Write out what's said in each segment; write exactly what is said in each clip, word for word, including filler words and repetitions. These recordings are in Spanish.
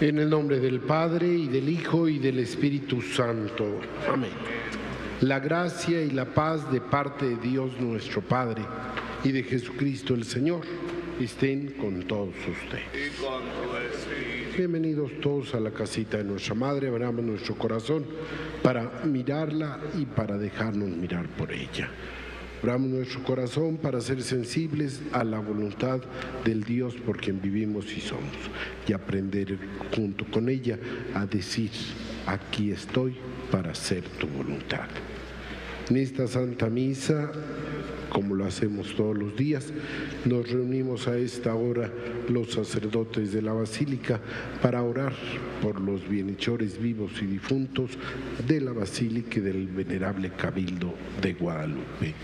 En el nombre del Padre, y del Hijo, y del Espíritu Santo. Amén. La gracia y la paz de parte de Dios nuestro Padre y de Jesucristo el Señor estén con todos ustedes. Y con tu espíritu. Bienvenidos todos a la casita de nuestra Madre. Abramos nuestro corazón para mirarla y para dejarnos mirar por ella. Abramos nuestro corazón para ser sensibles a la voluntad del Dios por quien vivimos y somos, y aprender junto con ella a decir: aquí estoy para hacer tu voluntad. En esta Santa Misa, como lo hacemos todos los días, nos reunimos a esta hora los sacerdotes de la Basílica para orar por los bienhechores vivos y difuntos de la Basílica y del Venerable Cabildo de Guadalupe.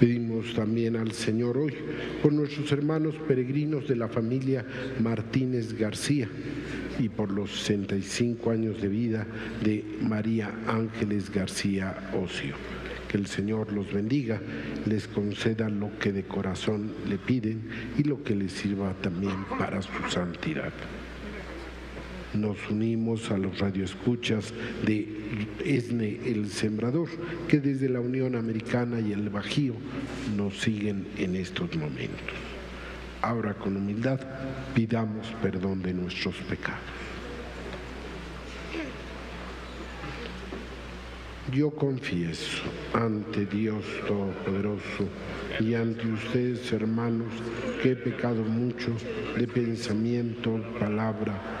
Pedimos también al Señor hoy por nuestros hermanos peregrinos de la familia Martínez García y por los sesenta y cinco años de vida de María Ángeles García Ocio. Que el Señor los bendiga, les conceda lo que de corazón le piden y lo que les sirva también para su santidad. Nos unimos a los radioescuchas de ESNE, el Sembrador, que desde la Unión Americana y el Bajío nos siguen en estos momentos. Ahora con humildad pidamos perdón de nuestros pecados. Yo confieso ante Dios Todopoderoso y ante ustedes, hermanos, que he pecado mucho de pensamiento, palabra,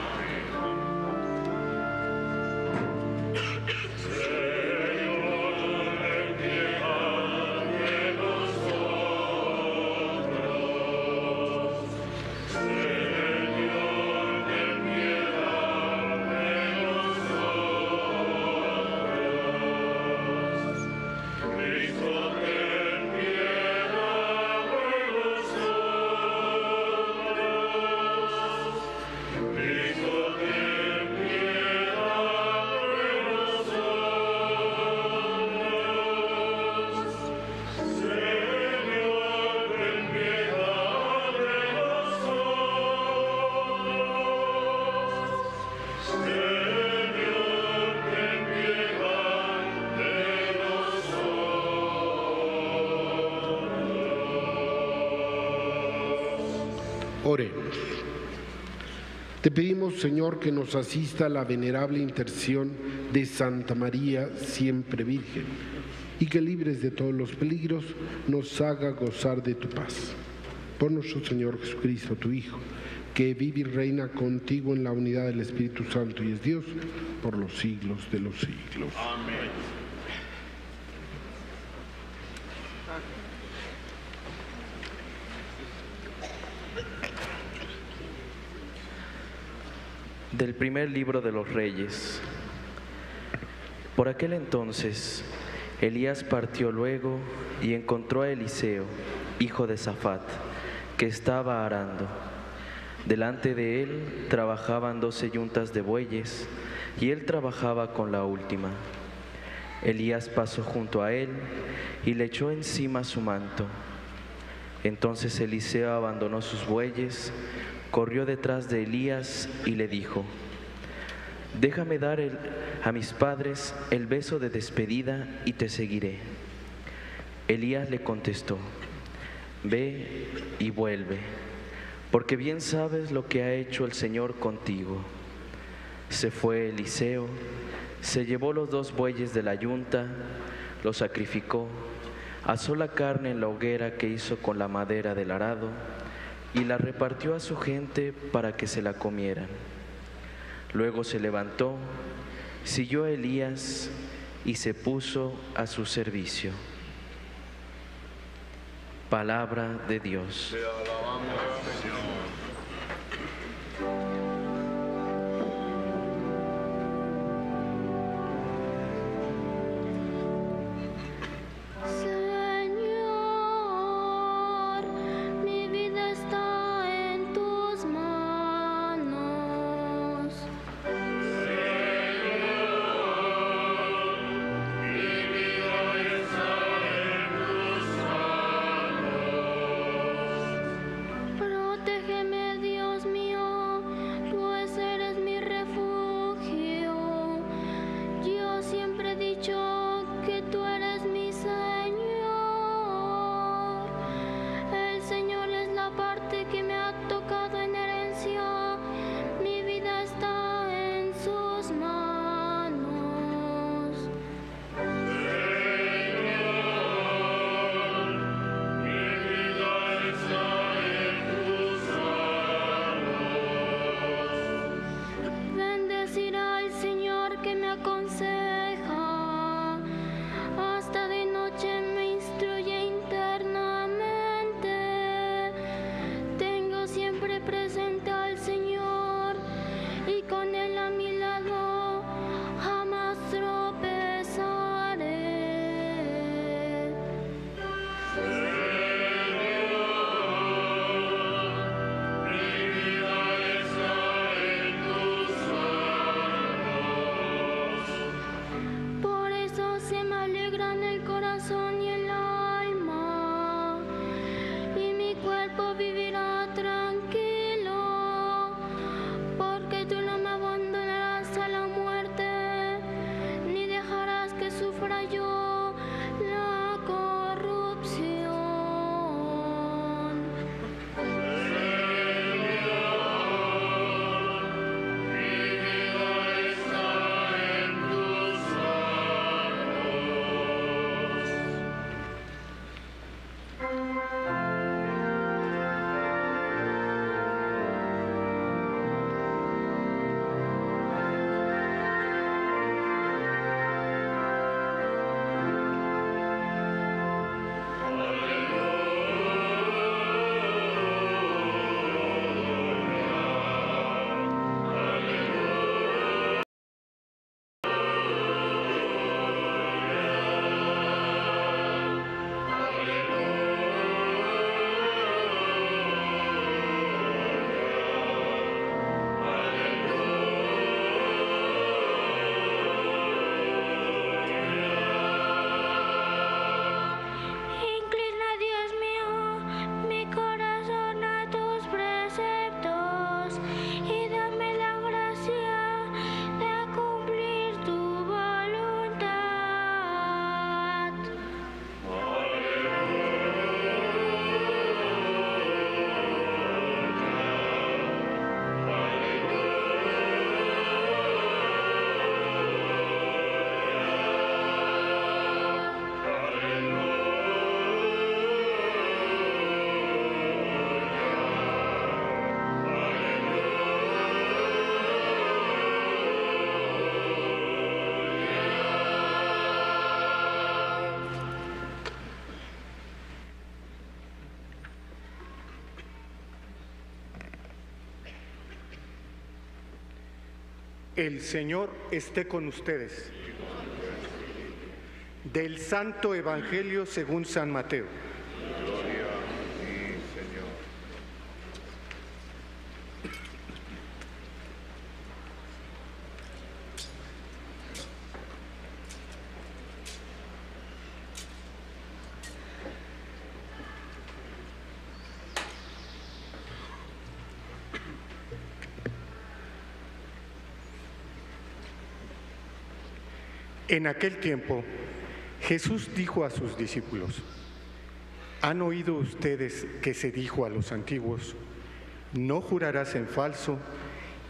Oremos. Te pedimos, Señor, que nos asista a la venerable intercesión de Santa María, siempre Virgen, y que libres de todos los peligros, nos haga gozar de tu paz. Por nuestro Señor Jesucristo, tu Hijo, que vive y reina contigo en la unidad del Espíritu Santo y es Dios, por los siglos de los siglos. Amén. Del primer libro de los Reyes. Por aquel entonces, Elías partió luego y encontró a Eliseo, hijo de Safat, que estaba arando. Delante de él trabajaban doce yuntas de bueyes, y él trabajaba con la última. Elías pasó junto a él y le echó encima su manto. Entonces Eliseo abandonó sus bueyes, corrió detrás de Elías y le dijo: déjame dar el, a mis padres el beso de despedida y te seguiré. Elías le contestó: ve y vuelve, porque bien sabes lo que ha hecho el Señor contigo. Se fue Eliseo, se llevó los dos bueyes de la yunta, los sacrificó, asó la carne en la hoguera que hizo con la madera del arado, y la repartió a su gente para que se la comieran. Luego se levantó, siguió a Elías y se puso a su servicio. Palabra de Dios. Te alabamos, Señor. El Señor esté con ustedes. Del Santo Evangelio según San Mateo. Gloria a ti, Señor. En aquel tiempo, Jesús dijo a sus discípulos: ¿han oído ustedes que se dijo a los antiguos, no jurarás en falso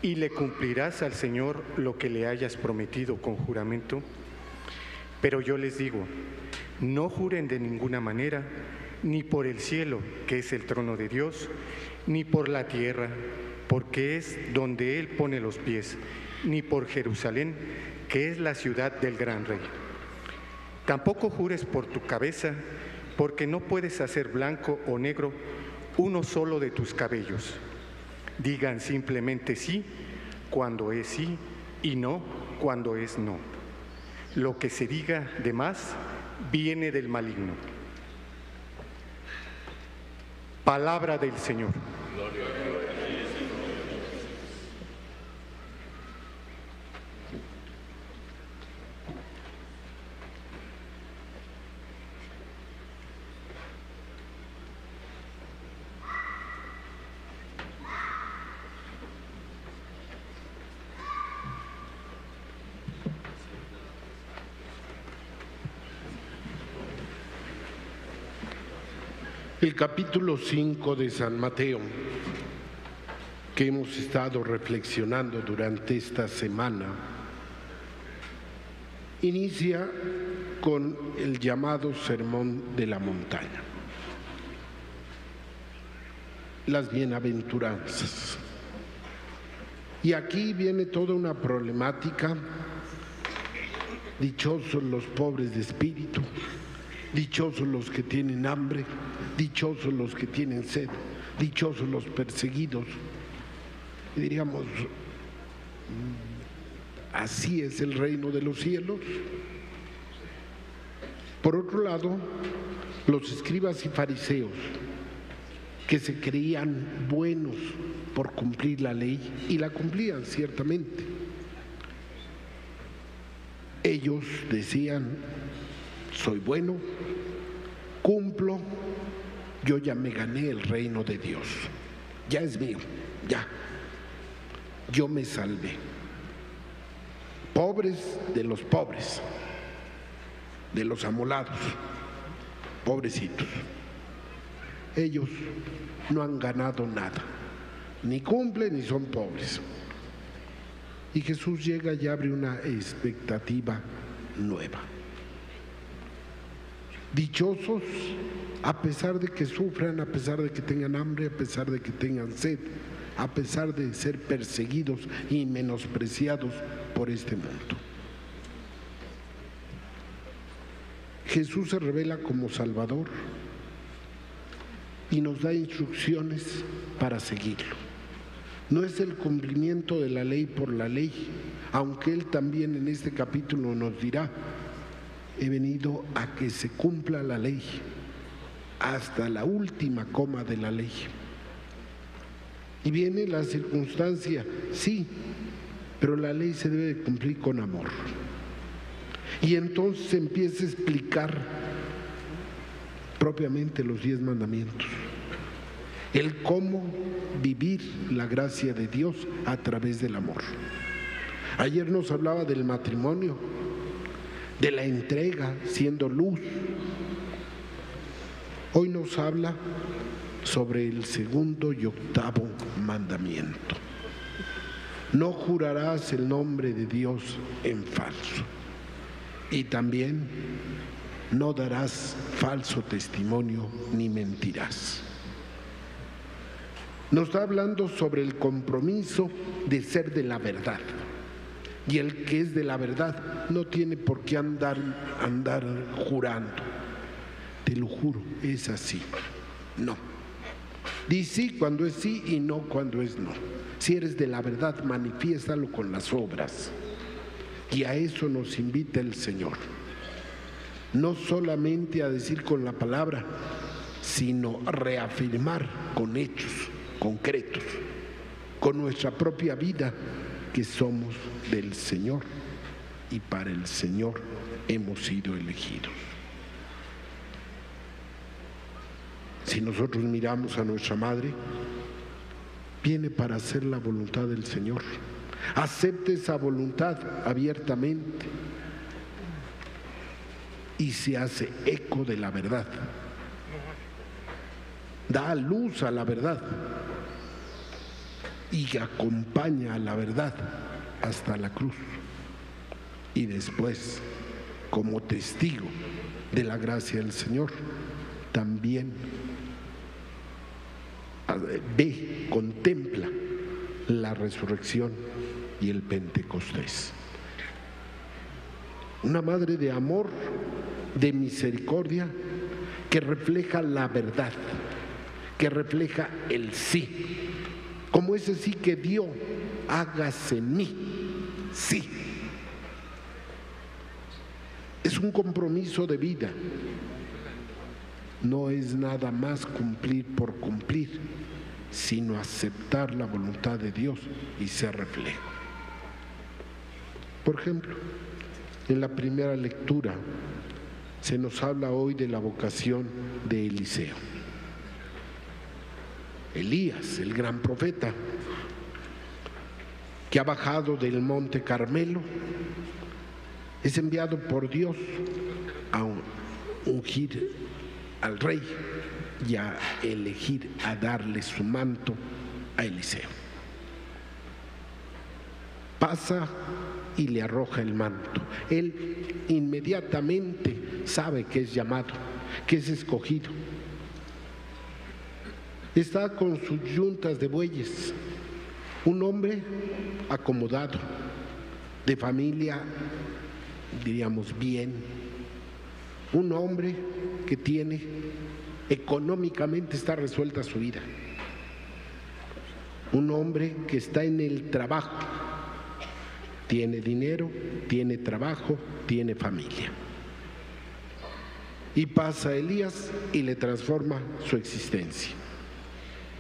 y le cumplirás al Señor lo que le hayas prometido con juramento? Pero yo les digo, no juren de ninguna manera, ni por el cielo, que es el trono de Dios, ni por la tierra, porque es donde Él pone los pies, ni por Jerusalén, que es la ciudad del gran Rey. Tampoco jures por tu cabeza, porque no puedes hacer blanco o negro uno solo de tus cabellos. Digan simplemente sí cuando es sí y no cuando es no. Lo que se diga de más viene del maligno. Palabra del Señor. Gloria a Dios. El capítulo cinco de San Mateo, que hemos estado reflexionando durante esta semana, inicia con el llamado Sermón de la Montaña, las bienaventuranzas. Y aquí viene toda una problemática: dichosos los pobres de espíritu, dichosos los que tienen hambre, dichosos los que tienen sed, dichosos los perseguidos. Y diríamos, así es el reino de los cielos. Por otro lado, los escribas y fariseos, que se creían buenos por cumplir la ley, y la cumplían ciertamente. Ellos decían: soy bueno, cumplo, yo ya me gané el reino de Dios, ya es mío, ya, yo me salvé. Pobres de los pobres, de los amolados, pobrecitos. Ellos no han ganado nada, ni cumplen ni son pobres. Y Jesús llega y abre una expectativa nueva. Dichosos a pesar de que sufran, a pesar de que tengan hambre, a pesar de que tengan sed, a pesar de ser perseguidos y menospreciados por este mundo. Jesús se revela como Salvador y nos da instrucciones para seguirlo. No es el cumplimiento de la ley por la ley, aunque Él también en este capítulo nos dirá: he venido a que se cumpla la ley, hasta la última coma de la ley. Y viene la circunstancia, sí, pero la ley se debe de cumplir con amor. Y entonces empieza a explicar propiamente los diez mandamientos, el cómo vivir la gracia de Dios a través del amor. Ayer nos hablaba del matrimonio, de la entrega siendo luz. Hoy nos habla sobre el segundo y octavo mandamiento. No jurarás el nombre de Dios en falso. Y también no darás falso testimonio ni mentirás. Nos está hablando sobre el compromiso de ser de la verdad. Y el que es de la verdad no tiene por qué andar, andar jurando. Te lo juro, es así. No. Di sí cuando es sí y no cuando es no. Si eres de la verdad, manifiéstalo con las obras. Y a eso nos invita el Señor. No solamente a decir con la palabra, sino reafirmar con hechos concretos, con nuestra propia vida, que somos del Señor y para el Señor hemos sido elegidos. Si nosotros miramos a nuestra Madre, viene para hacer la voluntad del Señor. Acepte esa voluntad abiertamente y se hace eco de la verdad. Da luz a la verdad y acompaña a la verdad hasta la cruz. Y después, como testigo de la gracia del Señor, también ve, contempla la resurrección y el Pentecostés. Una madre de amor, de misericordia, que refleja la verdad, que refleja el sí, como ese sí que dio, hágase en mí, sí. Es un compromiso de vida, no es nada más cumplir por cumplir, sino aceptar la voluntad de Dios y ser reflejo. Por ejemplo, en la primera lectura se nos habla hoy de la vocación de Eliseo. Elías, el gran profeta, que ha bajado del monte Carmelo, es enviado por Dios a ungir al rey y a elegir, a darle su manto a Eliseo. Pasa y le arroja el manto. Él inmediatamente sabe que es llamado, que es escogido. Está con sus yuntas de bueyes, un hombre acomodado, de familia, diríamos bien, un hombre que tiene, económicamente está resuelta su vida, un hombre que está en el trabajo, tiene dinero, tiene trabajo, tiene familia. Y pasa Elías y le transforma su existencia.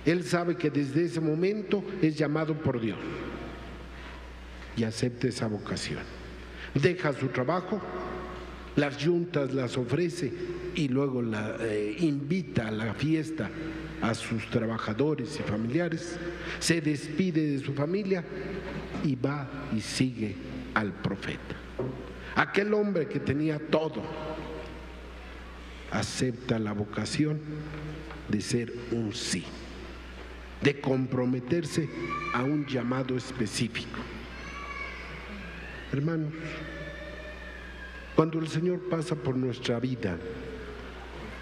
Él sabe que desde ese momento es llamado por Dios y acepta esa vocación. Deja su trabajo, las yuntas las ofrece y luego la, eh, invita a la fiesta a sus trabajadores y familiares, se despide de su familia y va y sigue al profeta. Aquel hombre que tenía todo, acepta la vocación de ser un sí, de comprometerse a un llamado específico. Hermanos, cuando el Señor pasa por nuestra vida,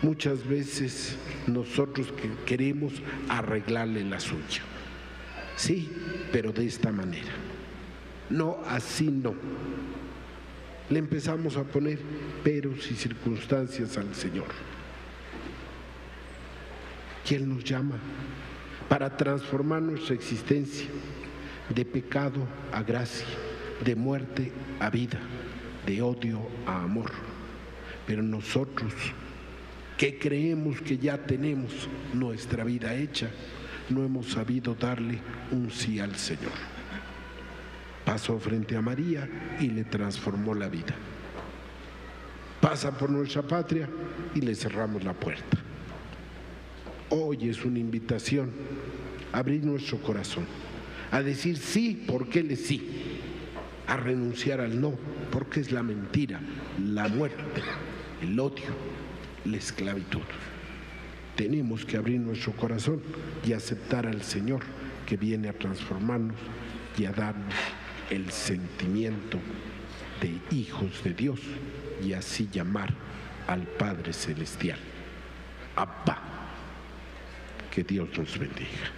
muchas veces nosotros queremos arreglarle la suya. Sí, pero de esta manera. No, así no. Le empezamos a poner peros y circunstancias al Señor. ¿Quién nos llama? Para transformar nuestra existencia de pecado a gracia, de muerte a vida, de odio a amor. Pero nosotros, que creemos que ya tenemos nuestra vida hecha, no hemos sabido darle un sí al Señor. Pasó frente a María y le transformó la vida. Pasa por nuestra patria y le cerramos la puerta. Hoy es una invitación a abrir nuestro corazón, a decir sí porque Él es sí, a renunciar al no porque es la mentira, la muerte, el odio, la esclavitud. Tenemos que abrir nuestro corazón y aceptar al Señor que viene a transformarnos y a darnos el sentimiento de hijos de Dios y así llamar al Padre Celestial. Abba. Que Dios nos bendiga.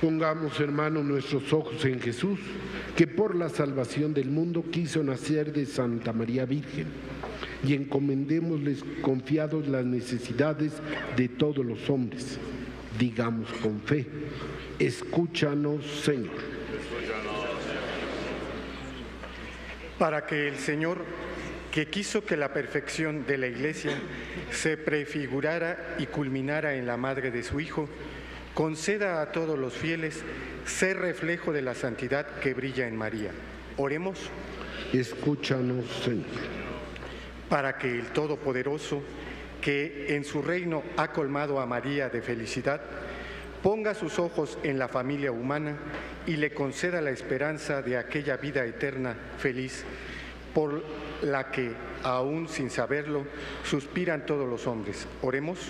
Pongamos, hermanos, nuestros ojos en Jesús, que por la salvación del mundo quiso nacer de Santa María Virgen, y encomendémosles confiados las necesidades de todos los hombres. Digamos con fe: escúchanos, Señor. Para que el Señor, que quiso que la perfección de la Iglesia se prefigurara y culminara en la madre de su Hijo, conceda a todos los fieles ser reflejo de la santidad que brilla en María. Oremos. Escúchanos, Señor. Para que el Todopoderoso, que en su reino ha colmado a María de felicidad, ponga sus ojos en la familia humana y le conceda la esperanza de aquella vida eterna feliz, por la que, aún sin saberlo, suspiran todos los hombres. Oremos.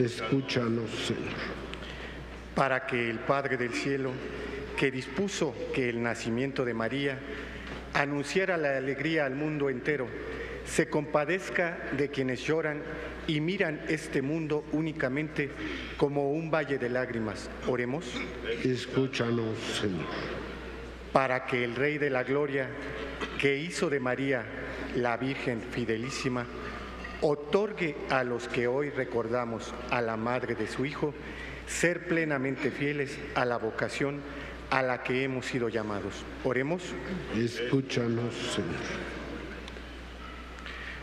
Escúchanos, Señor. Para que el Padre del Cielo, que dispuso que el nacimiento de María anunciara la alegría al mundo entero, se compadezca de quienes lloran y miran este mundo únicamente como un valle de lágrimas. Oremos. Escúchanos, Señor. Para que el Rey de la Gloria, que hizo de María la Virgen Fidelísima, otorgue a los que hoy recordamos a la madre de su Hijo ser plenamente fieles a la vocación a la que hemos sido llamados. Oremos. Escúchanos, Señor.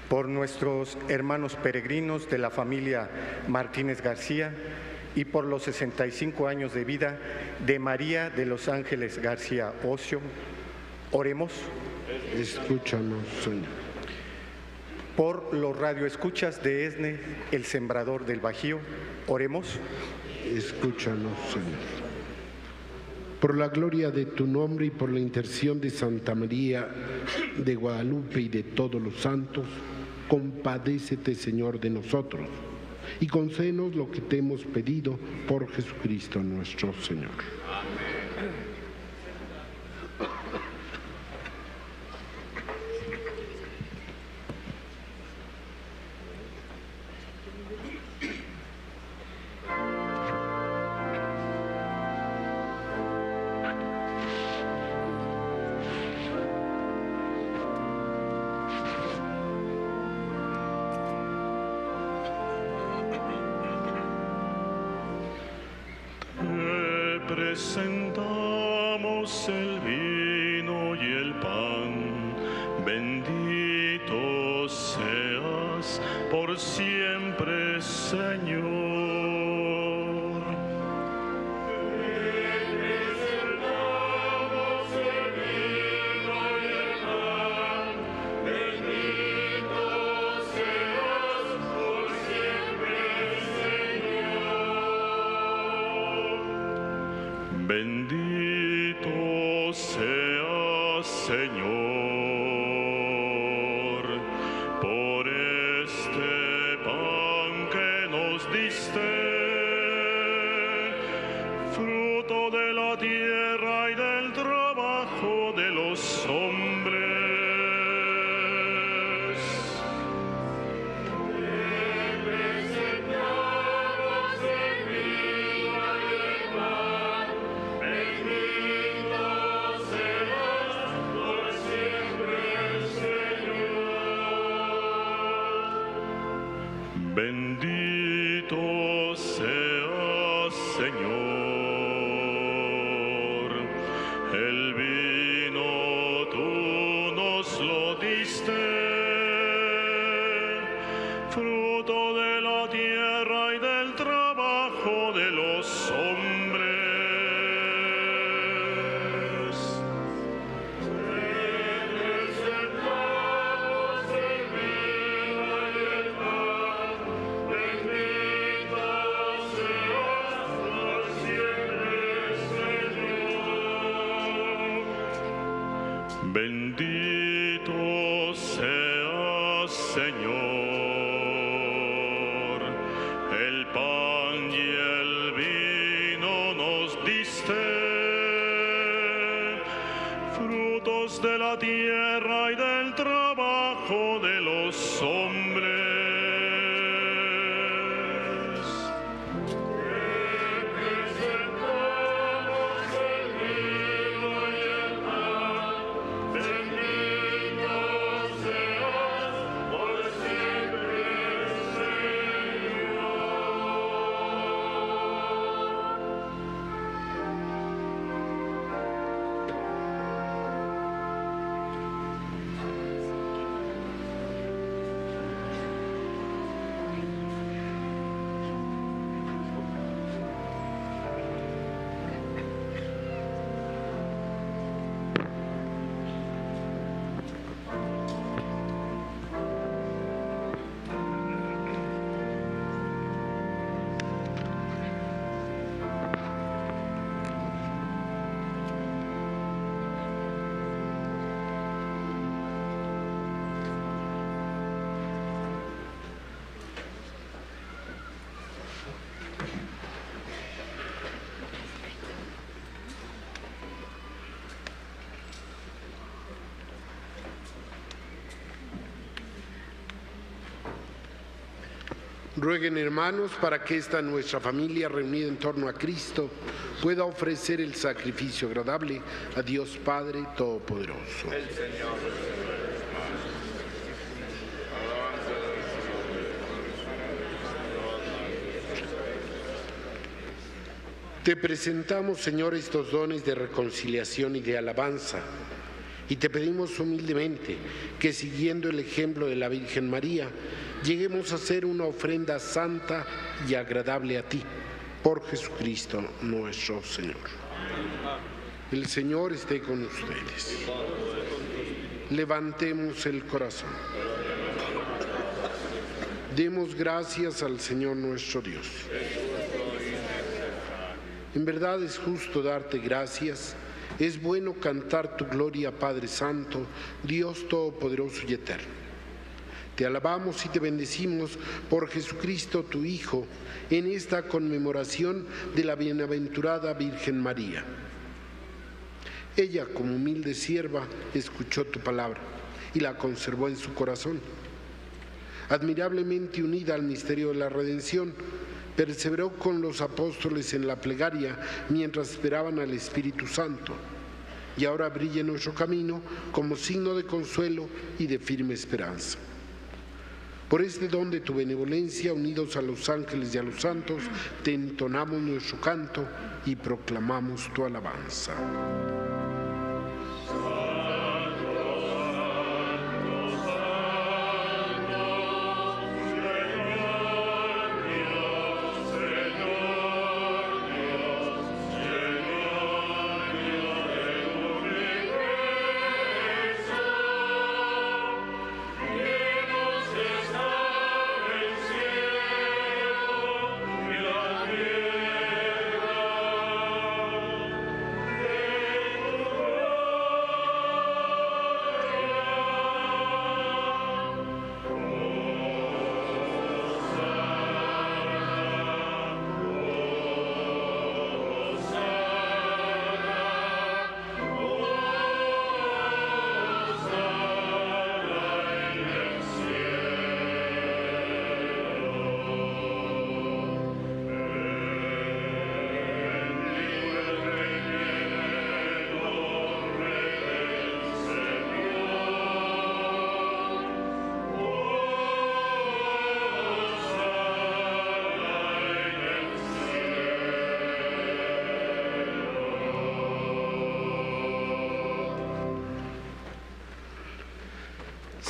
Por nuestros hermanos peregrinos de la familia Martínez García y por los sesenta y cinco años de vida de María de los Ángeles García Ocio, oremos. Escúchanos, Señor. Por los radioescuchas de ESNE, el Sembrador del Bajío, oremos. Escúchanos, Señor. Por la gloria de tu nombre y por la intercesión de Santa María de Guadalupe y de todos los santos, compadécete, Señor, de nosotros, y concédenos lo que te hemos pedido por Jesucristo nuestro Señor. Amén. Presentamos el vino y el pan, bendito seas por siempre, Señor. Presentamos el vino y el pan, bendito seas por siempre, Señor. Bendito seas, Señor, por este pan que nos diste, fruto de la tierra y del trabajo de los hombres. Bendito seas, Señor, el vino tú nos lo diste, fruto de la tierra y del trabajo de los hombres. Bendito seas, Señor, el pan y el vino nos diste, frutos de la tierra y del trabajo de los hombres. Rueguen, hermanos, para que esta nuestra familia reunida en torno a Cristo pueda ofrecer el sacrificio agradable a Dios Padre Todopoderoso. El Señor. Te presentamos, Señor, estos dones de reconciliación y de alabanza, y te pedimos humildemente que, siguiendo el ejemplo de la Virgen María, lleguemos a ser una ofrenda santa y agradable a ti, por Jesucristo nuestro Señor. El Señor esté con ustedes. Levantemos el corazón. Demos gracias al Señor nuestro Dios. En verdad es justo darte gracias, es bueno cantar tu gloria, Padre Santo, Dios Todopoderoso y Eterno. Te alabamos y te bendecimos por Jesucristo tu Hijo, en esta conmemoración de la bienaventurada Virgen María. Ella, como humilde sierva, escuchó tu palabra y la conservó en su corazón. Admirablemente unida al misterio de la redención, perseveró con los apóstoles en la plegaria mientras esperaban al Espíritu Santo, y ahora brilla en nuestro camino como signo de consuelo y de firme esperanza. Por este don de tu benevolencia, unidos a los ángeles y a los santos, te entonamos nuestro canto y proclamamos tu alabanza.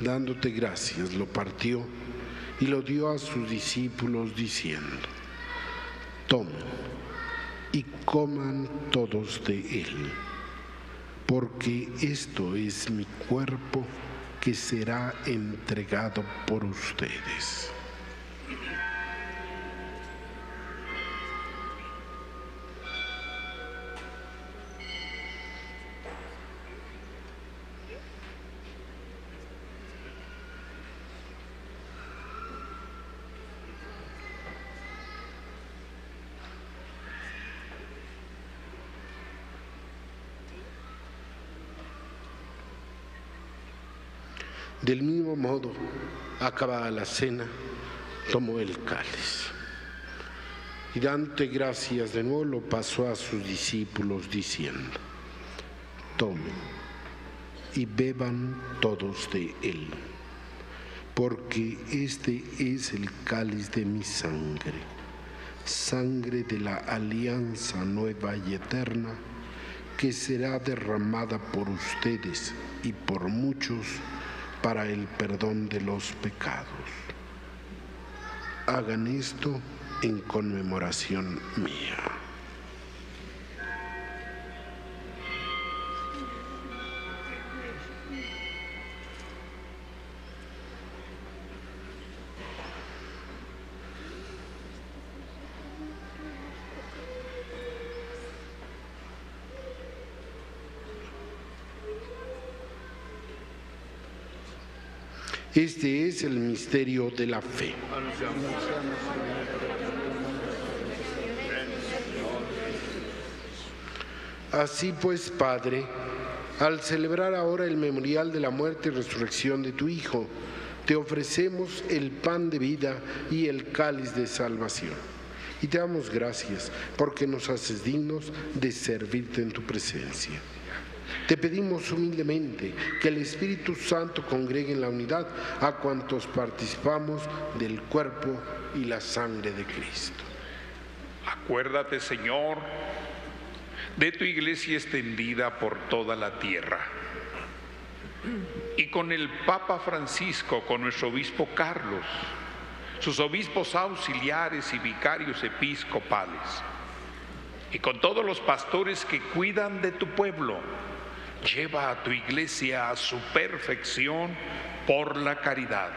Dándote gracias, lo partió y lo dio a sus discípulos diciendo: tomen y coman todos de él, porque esto es mi cuerpo que será entregado por ustedes. Del mismo modo, acabada la cena, tomó el cáliz y, dándote gracias de nuevo, lo pasó a sus discípulos diciendo: tomen y beban todos de él, porque este es el cáliz de mi sangre, sangre de la alianza nueva y eterna, que será derramada por ustedes y por muchos para el perdón de los pecados. Hagan esto en conmemoración mía. Este es el misterio de la fe. Así pues, Padre, al celebrar ahora el memorial de la muerte y resurrección de tu Hijo, te ofrecemos el pan de vida y el cáliz de salvación. Y te damos gracias porque nos haces dignos de servirte en tu presencia. Te pedimos humildemente que el Espíritu Santo congregue en la unidad a cuantos participamos del cuerpo y la sangre de Cristo. Acuérdate, Señor, de tu iglesia extendida por toda la tierra. Y con el Papa Francisco, con nuestro obispo Carlos, sus obispos auxiliares y vicarios episcopales, y con todos los pastores que cuidan de tu pueblo, lleva a tu iglesia a su perfección por la caridad.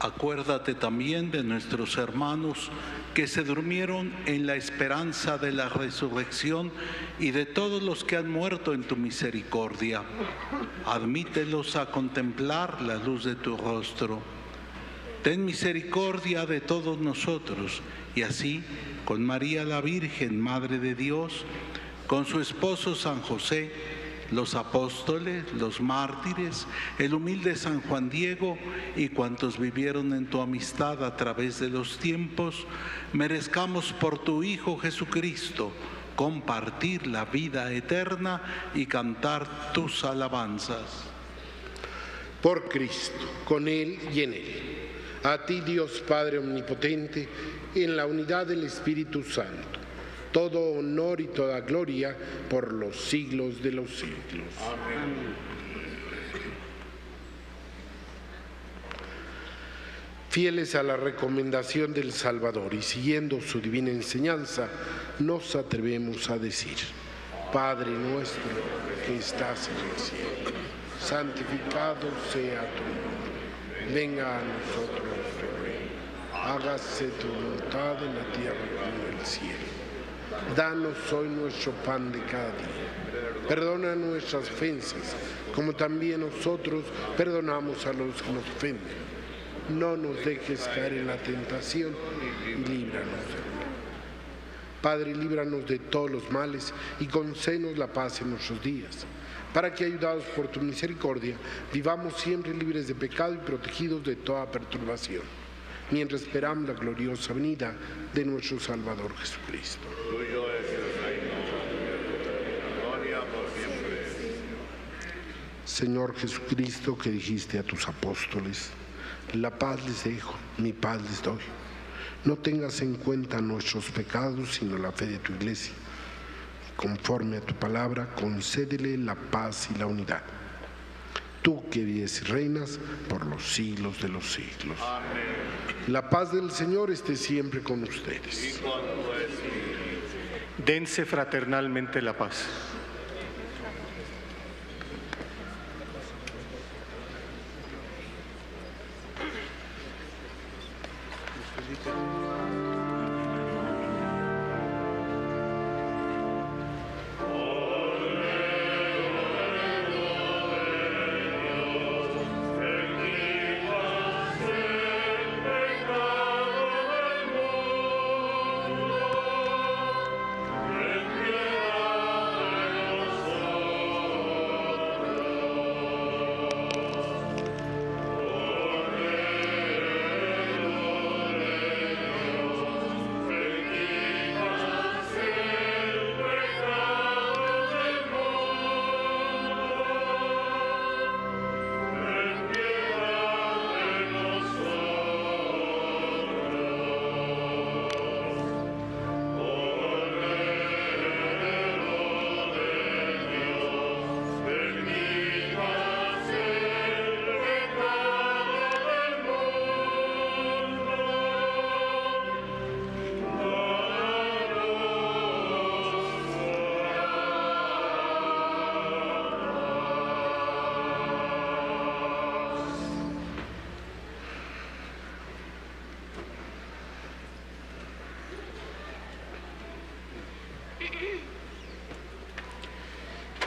Acuérdate también de nuestros hermanos que se durmieron en la esperanza de la resurrección y de todos los que han muerto en tu misericordia. Admítelos a contemplar la luz de tu rostro. Ten misericordia de todos nosotros, y así, con María la Virgen, Madre de Dios, con su esposo San José, los apóstoles, los mártires, el humilde San Juan Diego y cuantos vivieron en tu amistad a través de los tiempos, merezcamos por tu Hijo Jesucristo compartir la vida eterna y cantar tus alabanzas. Por Cristo, con Él y en Él. A ti, Dios Padre Omnipotente, en la unidad del Espíritu Santo, todo honor y toda gloria por los siglos de los siglos. Amén. Fieles a la recomendación del Salvador y siguiendo su divina enseñanza, nos atrevemos a decir: Padre nuestro que estás en el cielo, santificado sea tu nombre, venga a nosotros tu reino, hágase tu voluntad en la tierra como en el cielo. Danos hoy nuestro pan de cada día. Perdona nuestras ofensas, como también nosotros perdonamos a los que nos ofenden. No nos dejes caer en la tentación y líbranos. Padre, líbranos de todos los males y concédenos la paz en nuestros días, para que, ayudados por tu misericordia, vivamos siempre libres de pecado y protegidos de toda perturbación, mientras esperamos la gloriosa venida de nuestro Salvador Jesucristo. Señor Jesucristo, que dijiste a tus apóstoles: la paz les dejo, mi paz les doy. No tengas en cuenta nuestros pecados, sino la fe de tu iglesia. Y conforme a tu palabra, concédele la paz y la unidad. Tú que vives y reinas por los siglos de los siglos. Amén. La paz del Señor esté siempre con ustedes. Dense fraternalmente la paz.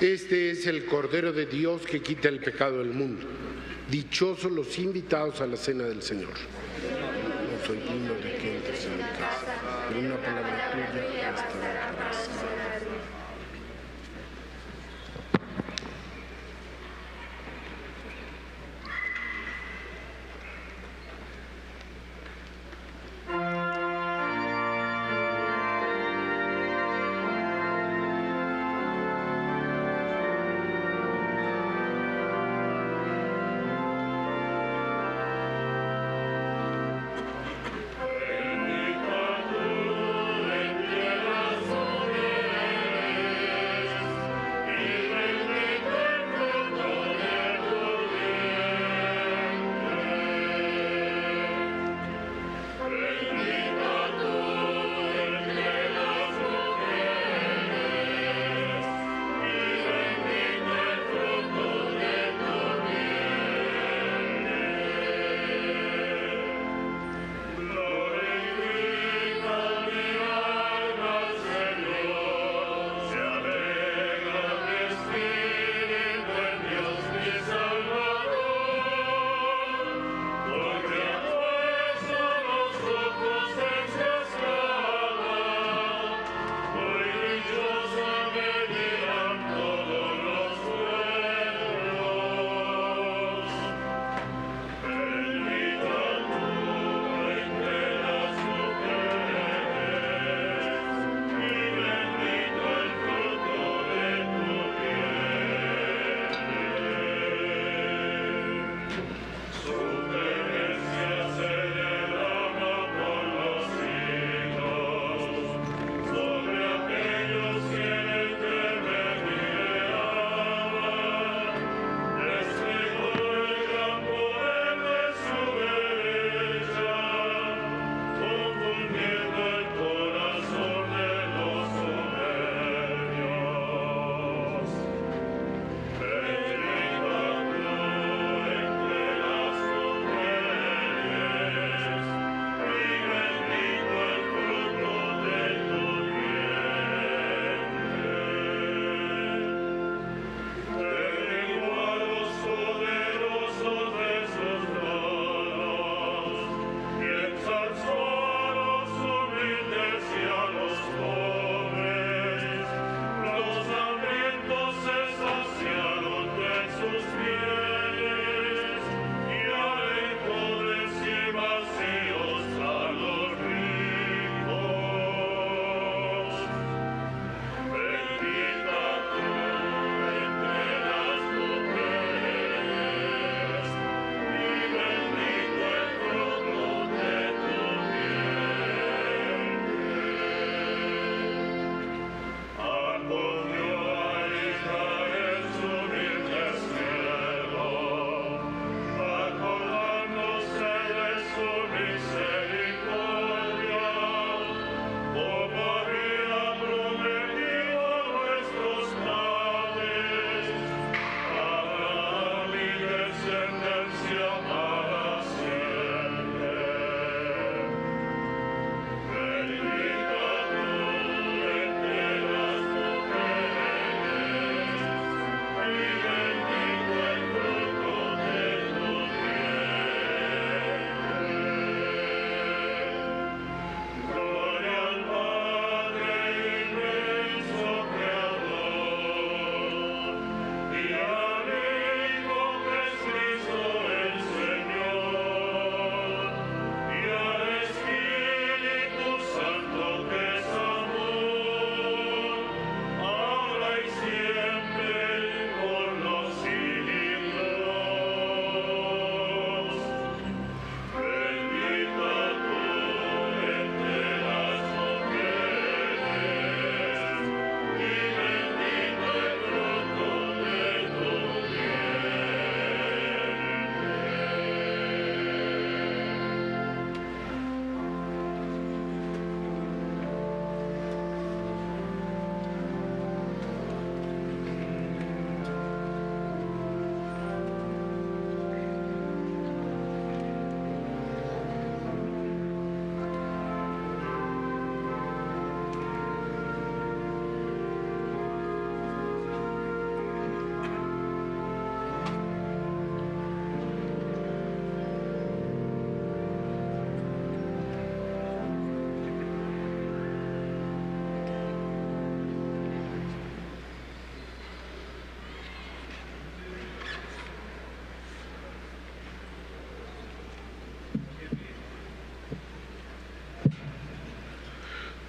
Este es el Cordero de Dios que quita el pecado del mundo. Dichosos los invitados a la cena del Señor. No soy digno de que entres en mi casa, pero una palabra tuya bastará para salvarme.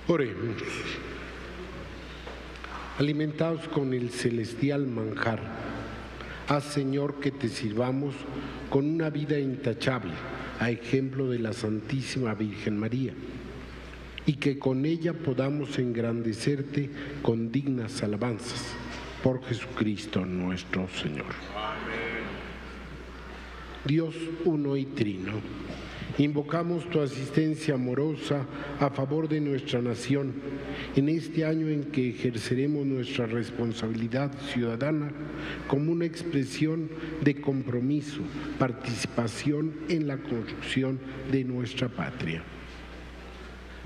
Oremos, alimentaos con el celestial manjar, haz, Señor, que te sirvamos con una vida intachable, a ejemplo de la Santísima Virgen María, y que con ella podamos engrandecerte con dignas alabanzas, por Jesucristo nuestro Señor. Amén. Dios uno y trino, invocamos tu asistencia amorosa a favor de nuestra nación en este año en que ejerceremos nuestra responsabilidad ciudadana como una expresión de compromiso, participación en la construcción de nuestra patria.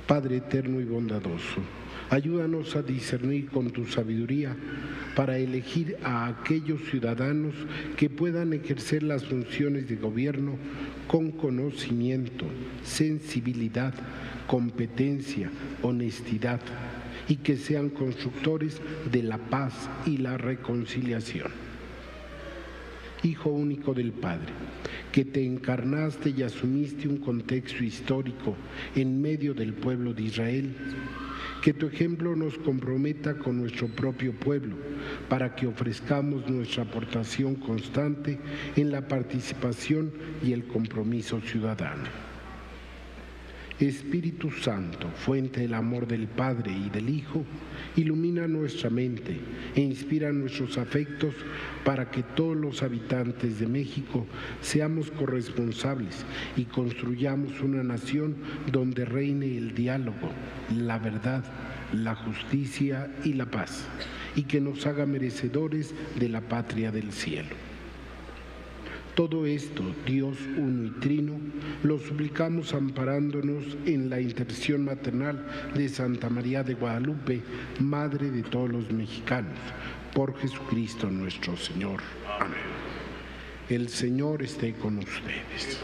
Padre eterno y bondadoso, ayúdanos a discernir con tu sabiduría para elegir a aquellos ciudadanos que puedan ejercer las funciones de gobierno con conocimiento, sensibilidad, competencia, honestidad, y que sean constructores de la paz y la reconciliación. Hijo único del Padre, que te encarnaste y asumiste un contexto histórico en medio del pueblo de Israel, que tu ejemplo nos comprometa con nuestro propio pueblo, para que ofrezcamos nuestra aportación constante en la participación y el compromiso ciudadano. Espíritu Santo, fuente del amor del Padre y del Hijo, ilumina nuestra mente e inspira nuestros afectos para que todos los habitantes de México seamos corresponsables y construyamos una nación donde reine el diálogo, la verdad, la justicia y la paz, y que nos haga merecedores de la patria del cielo. Todo esto, Dios uno y trino, lo suplicamos amparándonos en la intercesión maternal de Santa María de Guadalupe, Madre de todos los mexicanos, por Jesucristo nuestro Señor. Amén. El Señor esté con ustedes.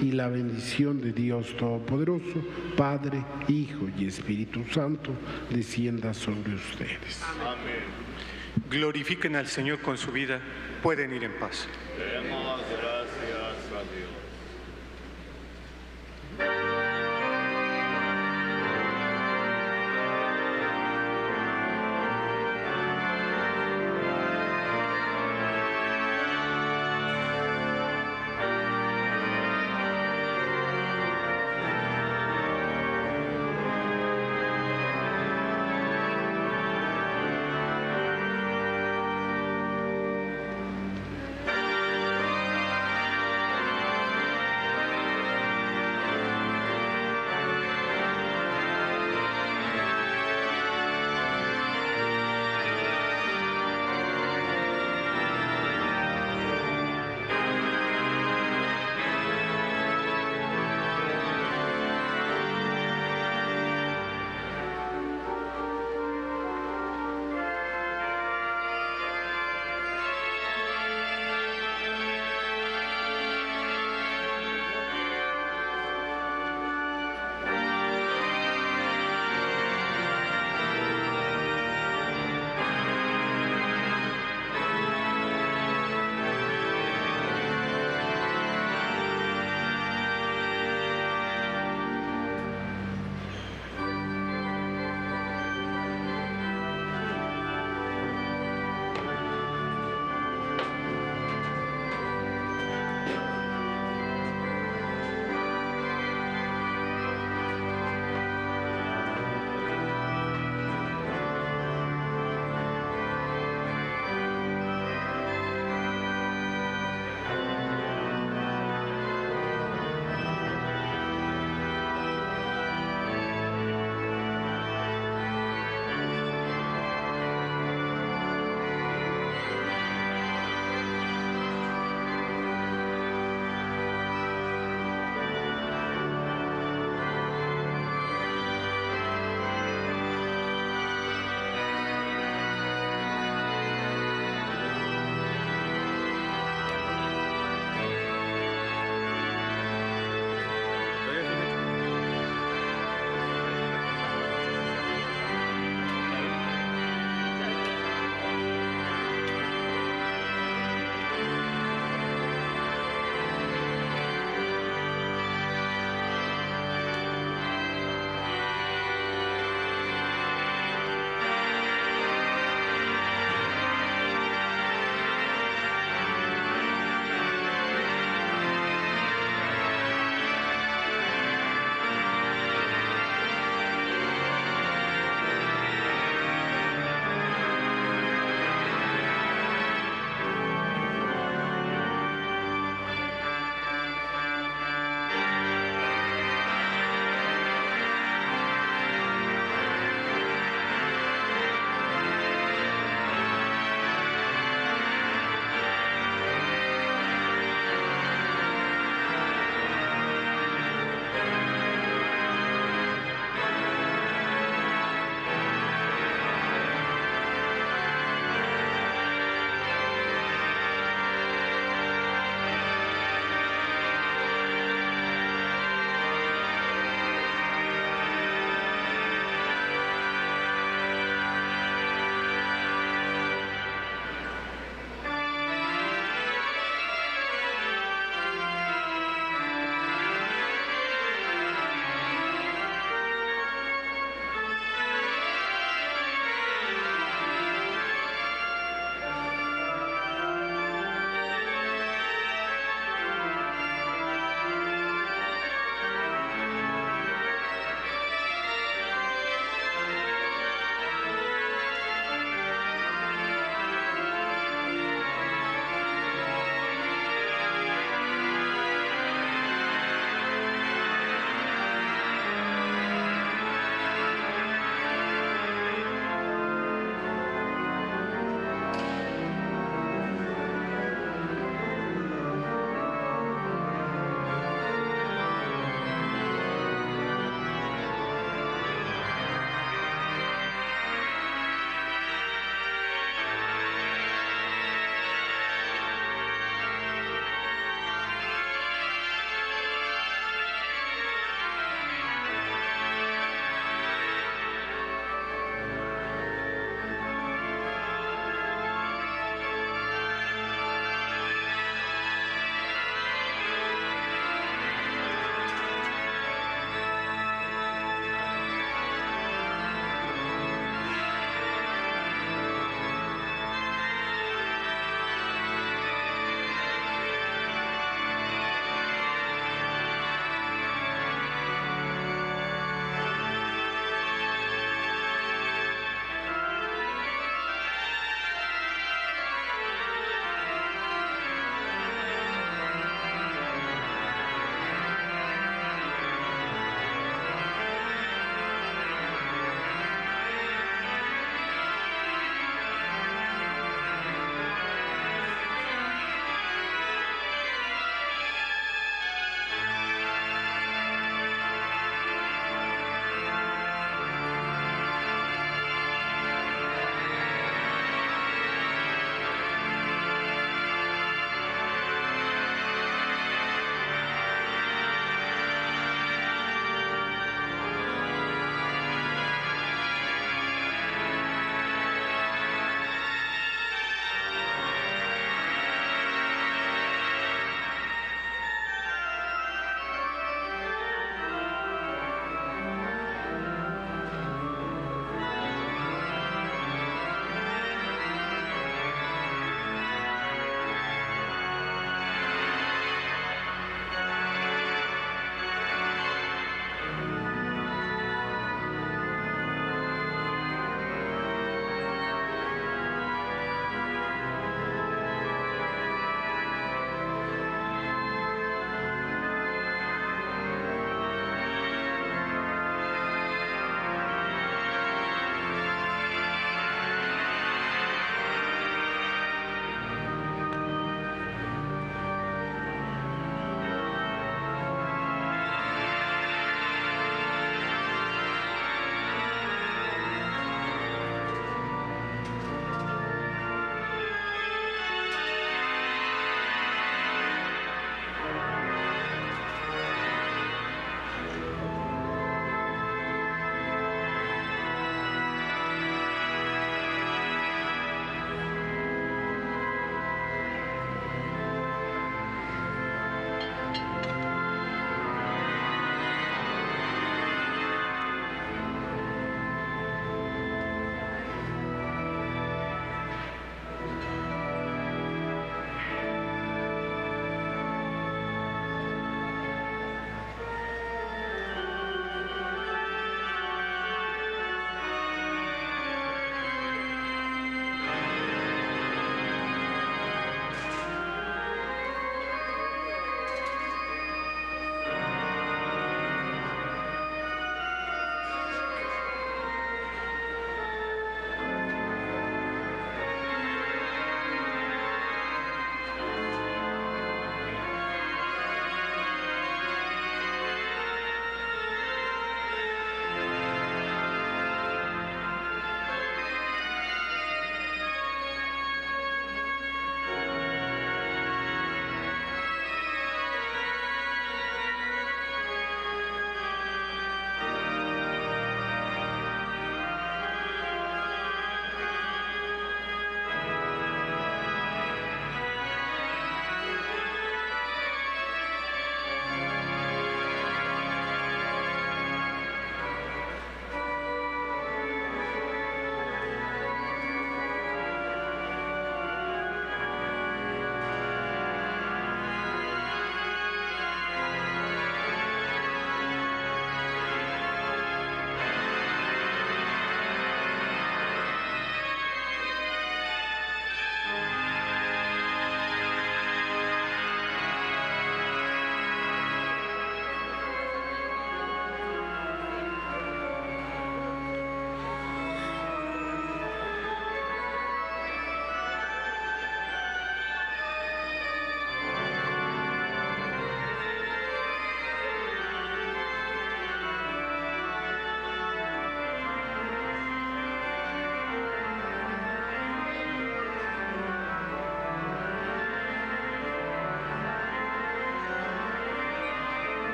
Y la bendición de Dios Todopoderoso, Padre, Hijo y Espíritu Santo, descienda sobre ustedes. Amén. Glorifiquen al Señor con su vida. Pueden ir en paz. Demos gracias.